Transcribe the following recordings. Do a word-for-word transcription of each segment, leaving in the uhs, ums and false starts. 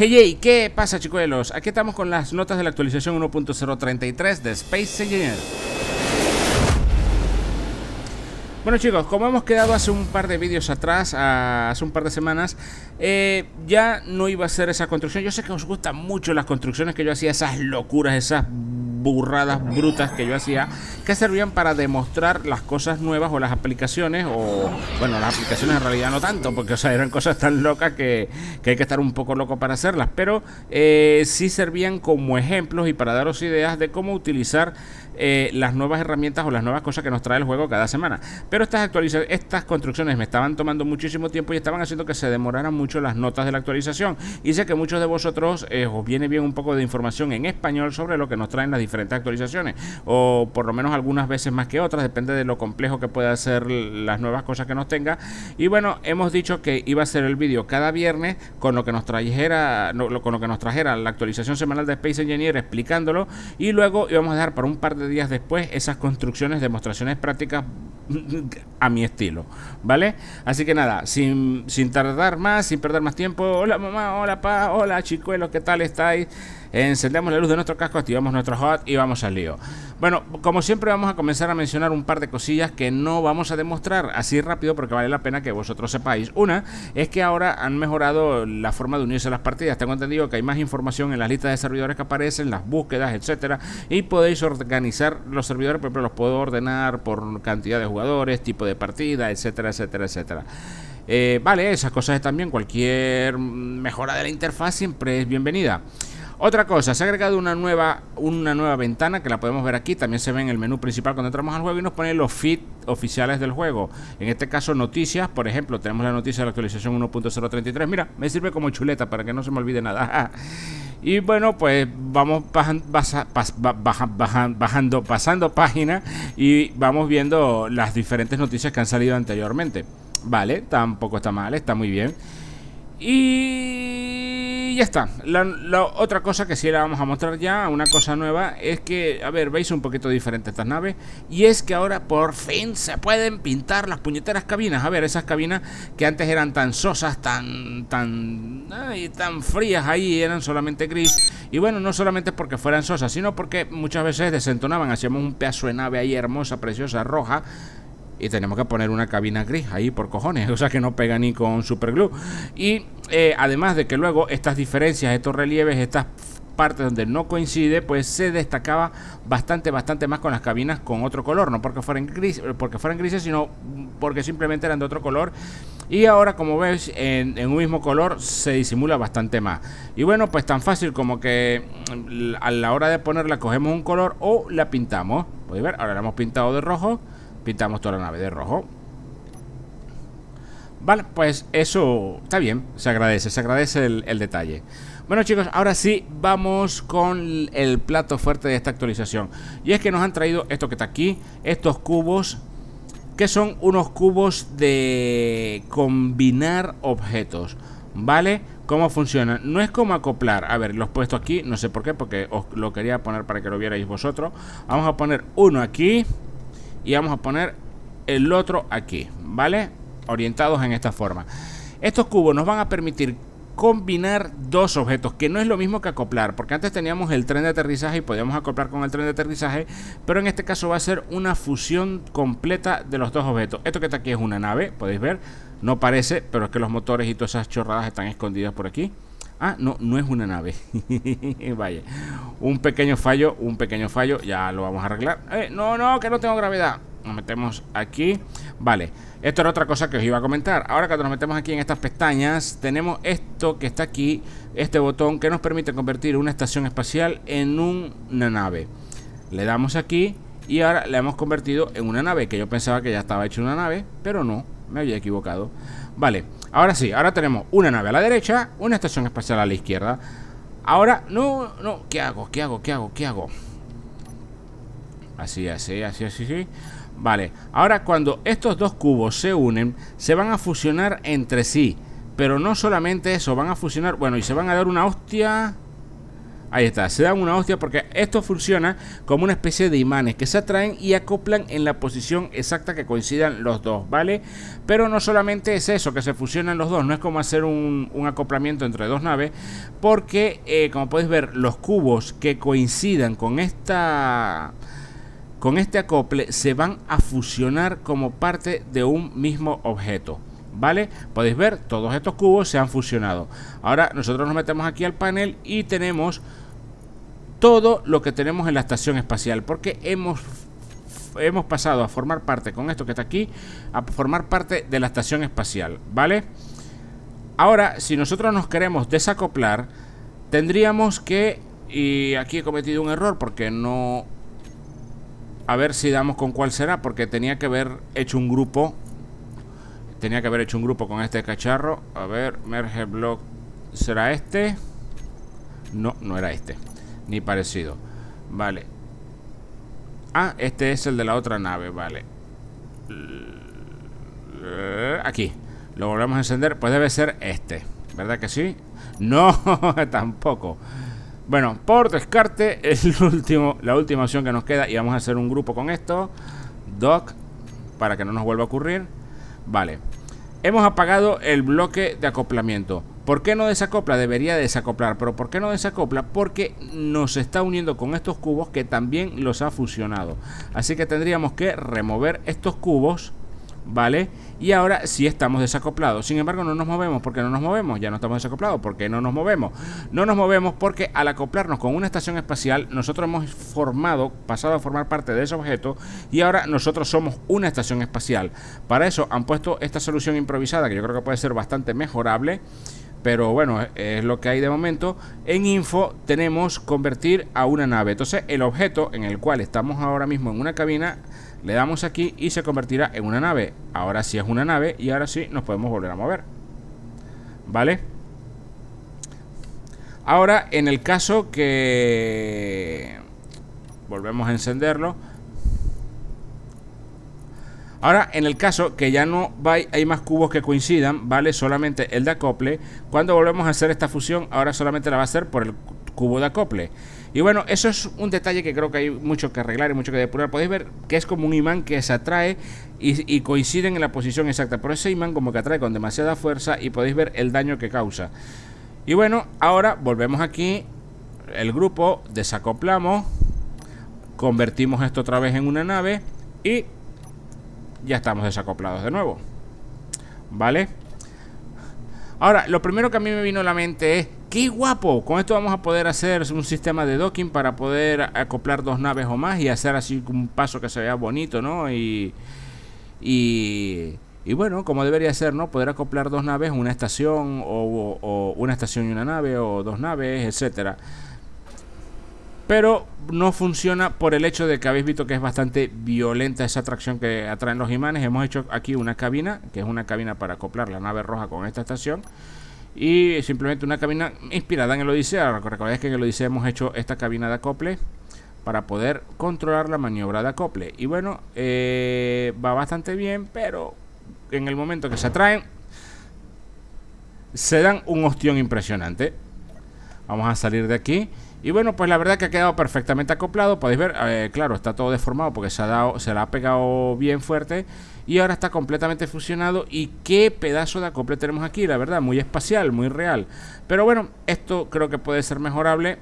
Hey, hey, ¿qué pasa, chicuelos? Aquí estamos con las notas de la actualización uno punto cero treinta y tres de Space Engineers. Bueno, chicos, como hemos quedado hace un par de vídeos atrás, a, hace un par de semanas, eh, ya no iba a hacer esa construcción. Yo sé que os gustan mucho las construcciones que yo hacía, esas locuras, esas burradas brutas que yo hacía, que servían para demostrar las cosas nuevas o las aplicaciones, o bueno, las aplicaciones en realidad no tanto, porque o sea, eran cosas tan locas que, que hay que estar un poco loco para hacerlas, pero eh, sí servían como ejemplos y para daros ideas de cómo utilizar eh, las nuevas herramientas o las nuevas cosas que nos trae el juego cada semana. Pero estas actualizaciones, estas construcciones me estaban tomando muchísimo tiempo y estaban haciendo que se demoraran mucho las notas de la actualización, y sé que muchos de vosotros eh, os viene bien un poco de información en español sobre lo que nos traen las diferentes actualizaciones, o por lo menos algunas veces más que otras, depende de lo complejo que pueda ser las nuevas cosas que nos tenga. Y bueno, hemos dicho que iba a ser el vídeo cada viernes con lo que nos trajera no, con lo que nos trajera la actualización semanal de Space Engineer, explicándolo, y luego íbamos a dejar para un par de días después esas construcciones, demostraciones prácticas a mi estilo, ¿vale? Así que nada, sin, sin tardar más, sin perder más tiempo. Hola mamá, hola pa, hola chicuelos, ¿qué tal estáis? Encendemos la luz de nuestro casco, activamos nuestro H U D y vamos al lío. Bueno, como siempre vamos a comenzar a mencionar un par de cosillas que no vamos a demostrar así rápido, porque vale la pena que vosotros sepáis. Una es que ahora han mejorado la forma de unirse a las partidas. Tengo entendido que hay más información en las listas de servidores que aparecen, las búsquedas, etcétera, y podéis organizar los servidores, por ejemplo, los puedo ordenar por cantidad de jugadores, tipo de partida, etcétera, etcétera, etcétera. Eh, vale, esas cosas también, cualquier mejora de la interfaz siempre es bienvenida. Otra cosa, se ha agregado una nueva, una nueva ventana que la podemos ver aquí. También se ve en el menú principal cuando entramos al juego y nos pone los feeds oficiales del juego. En este caso, noticias. Por ejemplo, tenemos la noticia de la actualización uno punto cero treinta y tres. Mira, me sirve como chuleta para que no se me olvide nada. Y bueno, pues vamos bajando, bajando, bajando, pasando página y vamos viendo las diferentes noticias que han salido anteriormente. Vale, tampoco está mal, está muy bien. Y... ya está. La, la otra cosa que sí la vamos a mostrar ya, una cosa nueva, es que, a ver, veis un poquito diferente estas naves, y es que ahora por fin se pueden pintar las puñeteras cabinas. A ver, esas cabinas que antes eran tan sosas, tan, tan, ay, tan frías ahí, eran solamente gris. Y bueno, no solamente porque fueran sosas, sino porque muchas veces desentonaban, hacíamos un pedazo de nave ahí hermosa, preciosa, roja, y tenemos que poner una cabina gris ahí por cojones, o sea que no pega ni con superglue. Y eh, además de que luego estas diferencias, estos relieves, estas partes donde no coincide, pues se destacaba bastante, bastante más con las cabinas con otro color, no porque fueran gris, porque fueran grises, sino porque simplemente eran de otro color. Y ahora, como ves, en, en un mismo color se disimula bastante más. Y bueno, pues tan fácil como que a la hora de ponerla cogemos un color o la pintamos. Podéis ver, ahora la hemos pintado de rojo. Pintamos toda la nave de rojo. Vale, pues eso está bien. Se agradece, se agradece el, el detalle. Bueno, chicos, ahora sí vamos con el plato fuerte de esta actualización. Y es que nos han traído esto que está aquí, estos cubos, que son unos cubos de combinar objetos. ¿Vale? ¿Cómo funciona? No es como acoplar. A ver, los he puesto aquí, no sé por qué, porque os lo quería poner para que lo vierais vosotros. Vamos a poner uno aquí y vamos a poner el otro aquí, ¿vale? Orientados en esta forma. Estos cubos nos van a permitir combinar dos objetos, que no es lo mismo que acoplar, porque antes teníamos el tren de aterrizaje y podíamos acoplar con el tren de aterrizaje, pero en este caso va a ser una fusión completa de los dos objetos. Esto que está aquí es una nave, podéis ver, no parece, pero es que los motores y todas esas chorradas están escondidas por aquí. Ah, no, no es una nave. Vaya, un pequeño fallo, un pequeño fallo, ya lo vamos a arreglar. eh, No, no, que no tengo gravedad. Nos metemos aquí, vale. Esto era otra cosa que os iba a comentar. Ahora cuando nos metemos aquí en estas pestañas, tenemos esto que está aquí, este botón que nos permite convertir una estación espacial en una nave. Le damos aquí y ahora la hemos convertido en una nave, que yo pensaba que ya estaba hecha una nave, pero no, me había equivocado. Vale, ahora sí, ahora tenemos una nave a la derecha, una estación espacial a la izquierda. Ahora, no, no, ¿qué hago? ¿Qué hago? ¿Qué hago? ¿Qué hago? Así, así, así, así, así. Vale, ahora cuando estos dos cubos se unen, se van a fusionar entre sí. Pero no solamente eso, van a fusionar, bueno, y se van a dar una hostia. Ahí está, se dan una hostia porque esto funciona como una especie de imanes que se atraen y acoplan en la posición exacta que coincidan los dos, ¿vale? Pero no solamente es eso, que se fusionan los dos, no es como hacer un, un acoplamiento entre dos naves, porque eh, como podéis ver, los cubos que coincidan con esta... Con este acople se van a fusionar como parte de un mismo objeto, ¿vale? Podéis ver, todos estos cubos se han fusionado. Ahora nosotros nos metemos aquí al panel y tenemos todo lo que tenemos en la estación espacial, porque hemos, hemos pasado a formar parte, con esto que está aquí, a formar parte de la estación espacial, ¿vale? Ahora, si nosotros nos queremos desacoplar, tendríamos que... Y aquí he cometido un error porque no... A ver si damos con cuál será, porque tenía que haber hecho un grupo. Tenía que haber hecho un grupo con este cacharro. A ver, merge block. ¿Será este? No, no era este. Ni parecido. Vale. Ah, este es el de la otra nave, vale. Aquí. Lo volvemos a encender. Pues debe ser este. ¿Verdad que sí? No, tampoco. Bueno, por descarte, es último, la última opción que nos queda. Y vamos a hacer un grupo con esto. Doc, para que no nos vuelva a ocurrir. Vale. Hemos apagado el bloque de acoplamiento. ¿Por qué no desacopla? Debería desacoplar. ¿Pero por qué no desacopla? Porque nos está uniendo con estos cubos que también los ha fusionado. Así que tendríamos que remover estos cubos, ¿vale? Y ahora sí estamos desacoplados. Sin embargo, no nos movemos. ¿Por qué no nos movemos? Ya no estamos desacoplados. ¿Por qué no nos movemos? No nos movemos porque al acoplarnos con una estación espacial, nosotros hemos formado, pasado a formar parte de ese objeto, y ahora nosotros somos una estación espacial. Para eso han puesto esta solución improvisada, que yo creo que puede ser bastante mejorable, pero bueno, es lo que hay de momento. En info tenemos convertir a una nave. Entonces el objeto en el cual estamos ahora mismo en una cabina, le damos aquí y se convertirá en una nave. Ahora sí es una nave y ahora sí nos podemos volver a mover, ¿vale? Ahora, en el caso que... Volvemos a encenderlo. Ahora, en el caso que ya no hay más cubos que coincidan, ¿vale? Solamente el de acople. Cuando volvemos a hacer esta fusión, ahora solamente la va a hacer por el cubo de acople. Y bueno, eso es un detalle que creo que hay mucho que arreglar y mucho que depurar. Podéis ver que es como un imán que se atrae y, y coinciden en la posición exacta. Pero ese imán como que atrae con demasiada fuerza y podéis ver el daño que causa. Y bueno, ahora volvemos aquí, el grupo, desacoplamos, convertimos esto otra vez en una nave y ya estamos desacoplados de nuevo, ¿vale? Ahora, lo primero que a mí me vino a la mente es: ¡qué guapo! Con esto vamos a poder hacer un sistema de docking para poder acoplar dos naves o más y hacer así un paso que se vea bonito, ¿no? Y, y, y bueno, como debería ser, ¿no? Poder acoplar dos naves, una estación o, o, o una estación y una nave o dos naves, etcétera. Pero no funciona por el hecho de que habéis visto que es bastante violenta esa atracción que atraen los imanes. Hemos hecho aquí una cabina, que es una cabina para acoplar la nave roja con esta estación. Y simplemente una cabina inspirada en el Odisea. Recordáis que en el Odisea hemos hecho esta cabina de acople para poder controlar la maniobra de acople. Y bueno, eh, va bastante bien, pero en el momento que se atraen, se dan un ostión impresionante. Vamos a salir de aquí. Y bueno, pues la verdad que ha quedado perfectamente acoplado. Podéis ver, eh, claro, está todo deformado porque se ha dado, se la ha pegado bien fuerte. Y ahora está completamente fusionado. Y qué pedazo de acople tenemos aquí, la verdad, muy espacial, muy real. Pero bueno, esto creo que puede ser mejorable,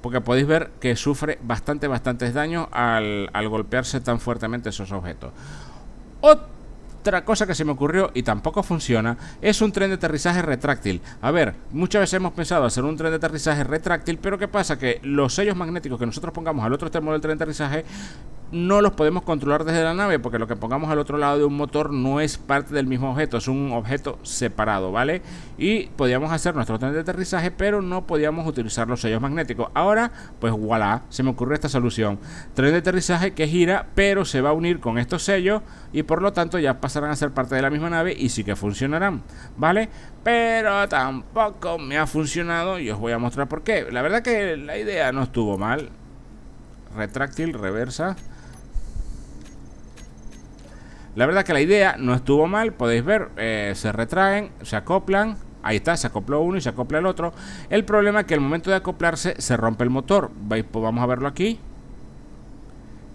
porque podéis ver que sufre bastante, bastantes daños al, al golpearse tan fuertemente esos objetos. Otro Otra cosa que se me ocurrió y tampoco funciona es un tren de aterrizaje retráctil. A ver, muchas veces hemos pensado hacer un tren de aterrizaje retráctil, pero ¿qué pasa? Que los sellos magnéticos que nosotros pongamos al otro extremo del tren de aterrizaje no los podemos controlar desde la nave, porque lo que pongamos al otro lado de un motor no es parte del mismo objeto, es un objeto separado, ¿vale? Y podíamos hacer nuestro tren de aterrizaje, pero no podíamos utilizar los sellos magnéticos. Ahora, pues voilà, se me ocurrió esta solución: tren de aterrizaje que gira, pero se va a unir con estos sellos y por lo tanto ya pasa a ser parte de la misma nave y sí que funcionarán, ¿vale? Pero tampoco me ha funcionado y os voy a mostrar por qué. La verdad que la idea no estuvo mal. Retráctil, reversa. La verdad que la idea no estuvo mal. Podéis ver, eh, se retraen, se acoplan, Ahí está, se acopló uno y se acopla el otro. El problema es que al momento de acoplarse se rompe el motor. Vamos a verlo aquí.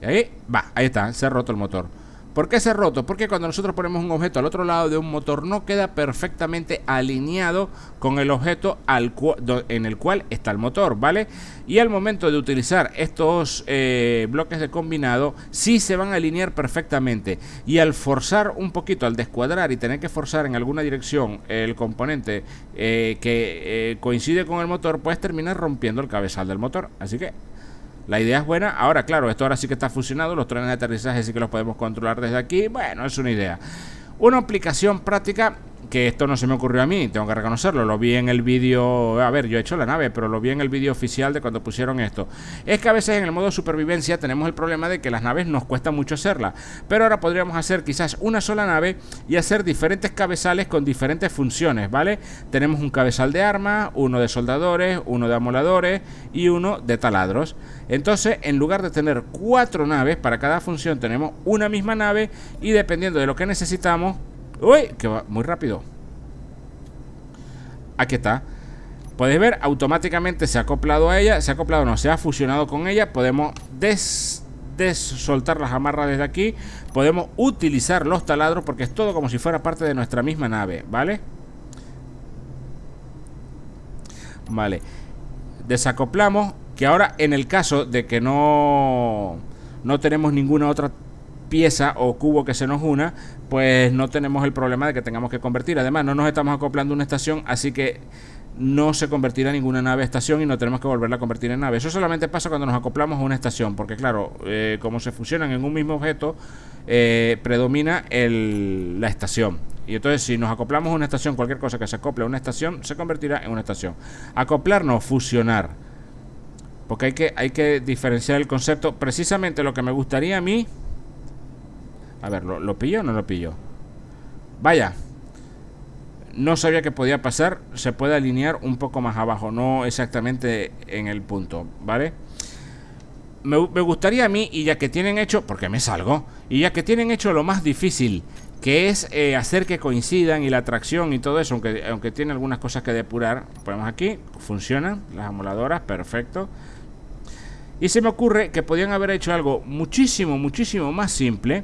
Y ahí va, ahí está, se ha roto el motor. ¿Por qué se ha roto? Porque cuando nosotros ponemos un objeto al otro lado de un motor, no queda perfectamente alineado con el objeto al en el cual está el motor, ¿vale? Y al momento de utilizar estos eh, bloques de combinado, sí se van a alinear perfectamente. Y al forzar un poquito, al descuadrar y tener que forzar en alguna dirección el componente eh, que eh, coincide con el motor, puedes terminar rompiendo el cabezal del motor. Así que la idea es buena. Ahora, claro, esto ahora sí que está fusionado. Los trenes de aterrizaje sí que los podemos controlar desde aquí. Bueno, es una idea. Una aplicación práctica, que esto no se me ocurrió a mí, tengo que reconocerlo. Lo vi en el vídeo... A ver, yo he hecho la nave, pero lo vi en el vídeo oficial de cuando pusieron esto. Es que a veces en el modo supervivencia tenemos el problema de que las naves nos cuesta mucho hacerlas. Pero ahora podríamos hacer quizás una sola nave y hacer diferentes cabezales con diferentes funciones, ¿vale? Tenemos un cabezal de armas, uno de soldadores, uno de amoladores y uno de taladros. Entonces, en lugar de tener cuatro naves para cada función, tenemos una misma nave y dependiendo de lo que necesitamos... ¡Uy! Que va muy rápido. Aquí está. Podéis ver, automáticamente se ha acoplado a ella. Se ha acoplado, no, se ha fusionado con ella. Podemos des... soltar las amarras desde aquí. Podemos utilizar los taladros porque es todo como si fuera parte de nuestra misma nave, ¿vale? Vale. Desacoplamos. Que ahora en el caso de que no no tenemos ninguna otra pieza o cubo que se nos una, pues no tenemos el problema de que tengamos que convertir. Además, no nos estamos acoplando a una estación, así que no se convertirá ninguna nave a estación y no tenemos que volverla a convertir en nave. Eso solamente pasa cuando nos acoplamos a una estación, porque claro, eh, como se fusionan en un mismo objeto, eh, predomina el, la estación. Y entonces si nos acoplamos a una estación, cualquier cosa que se acople a una estación se convertirá en una estación. Acoplarnos, fusionar. Porque hay que, hay que diferenciar el concepto. Precisamente lo que me gustaría a mí... A ver, ¿lo, lo pillo o no lo pillo? Vaya. No sabía que podía pasar. Se puede alinear un poco más abajo. No exactamente en el punto, ¿vale? Me, me gustaría a mí, y ya que tienen hecho... Porque me salgo. Y ya que tienen hecho lo más difícil... que es eh, hacer que coincidan y la tracción y todo eso, aunque, aunque tiene algunas cosas que depurar. Ponemos aquí, funcionan las amoladoras, perfecto. Y se me ocurre que podían haber hecho algo muchísimo, muchísimo más simple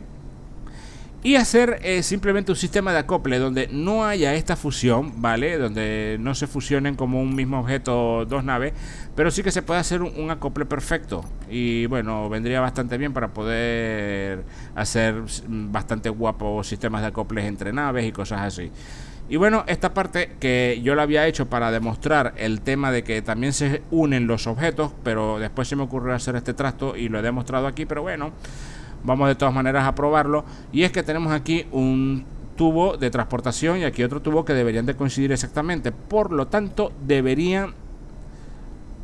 y hacer eh, simplemente un sistema de acople donde no haya esta fusión, ¿vale? Donde no se fusionen como un mismo objeto dos naves, pero sí que se puede hacer un, un acople perfecto. Y bueno, vendría bastante bien para poder hacer bastante guapos sistemas de acoples entre naves y cosas así. Y bueno, esta parte que yo la había hecho para demostrar el tema de que también se unen los objetos, pero después se me ocurrió hacer este trasto y lo he demostrado aquí, pero bueno, vamos de todas maneras a probarlo. Y es que tenemos aquí un tubo de transportación y aquí otro tubo que deberían de coincidir exactamente, por lo tanto deberían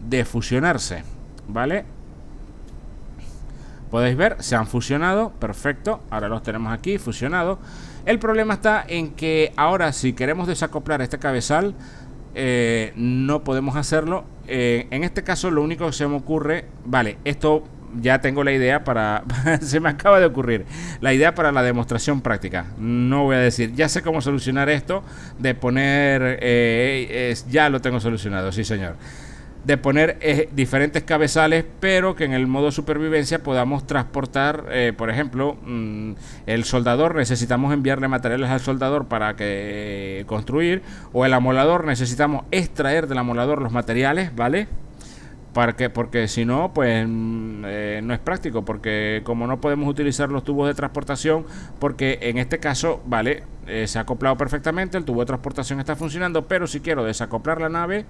de fusionarse, ¿vale? Podéis ver, se han fusionado, perfecto. Ahora los tenemos aquí fusionados. El problema está en que ahora si queremos desacoplar este cabezal, eh, no podemos hacerlo. eh, En este caso lo único que se me ocurre... Vale, esto ya tengo la idea para... se me acaba de ocurrir la idea para la demostración práctica. No voy a decir, ya sé cómo solucionar esto. De poner... Eh, es, ya lo tengo solucionado, sí señor. De poner eh, diferentes cabezales, pero que en el modo supervivencia podamos transportar, eh, por ejemplo, mmm, el soldador. Necesitamos enviarle materiales al soldador para que eh, construir. O el amolador, necesitamos extraer del amolador los materiales, ¿vale? Para que, porque si no, pues eh, no es práctico. Porque como no podemos utilizar los tubos de transportación, porque en este caso, vale, eh, se ha acoplado perfectamente, el tubo de transportación está funcionando, pero si quiero desacoplar la nave,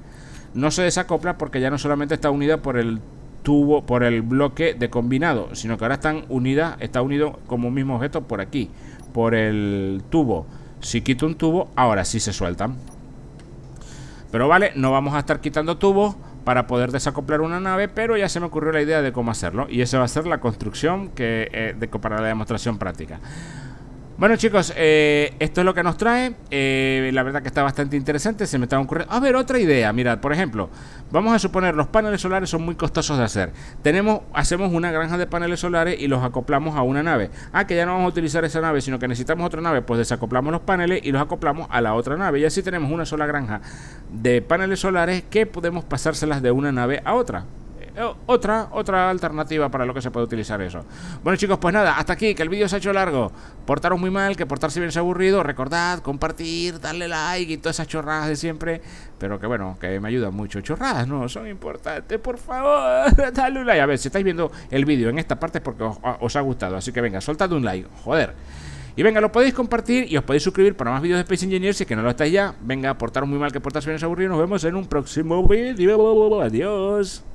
no se desacopla porque ya no solamente está unida por el tubo, por el bloque de combinado, sino que ahora están unidas, está unido como un mismo objeto por aquí, por el tubo. Si quito un tubo, ahora sí se sueltan. Pero vale, no vamos a estar quitando tubos para poder desacoplar una nave, pero ya se me ocurrió la idea de cómo hacerlo. Y esa va a ser la construcción que, eh, de, para la demostración práctica. Bueno, chicos, eh, esto es lo que nos trae. eh, La verdad que está bastante interesante. Se me estaba ocurriendo, a ver, otra idea. Mirad, por ejemplo, vamos a suponer los paneles solares son muy costosos de hacer. Tenemos, hacemos una granja de paneles solares y los acoplamos a una nave. Ah, que ya no vamos a utilizar esa nave, sino que necesitamos otra nave. Pues desacoplamos los paneles y los acoplamos a la otra nave. Y así tenemos una sola granja de paneles solares que podemos pasárselas de una nave a otra. Otra, otra alternativa para lo que se puede utilizar eso. Bueno, chicos, pues nada, hasta aquí, que el vídeo se ha hecho largo. Portaros muy mal, que portarse bien es aburrido. Recordad, compartir, darle like y todas esas chorradas de siempre. Pero que bueno, que me ayudan mucho. Chorradas, no, son importantes, por favor. Dale un like, a ver, si estáis viendo el vídeo en esta parte es porque os, os ha gustado. Así que venga, soltad un like, joder. Y venga, lo podéis compartir y os podéis suscribir para más vídeos de Space Engineers si es que no lo estáis ya. Venga, portaros muy mal, que portarse bien es aburrido. Nos vemos en un próximo vídeo. Adiós.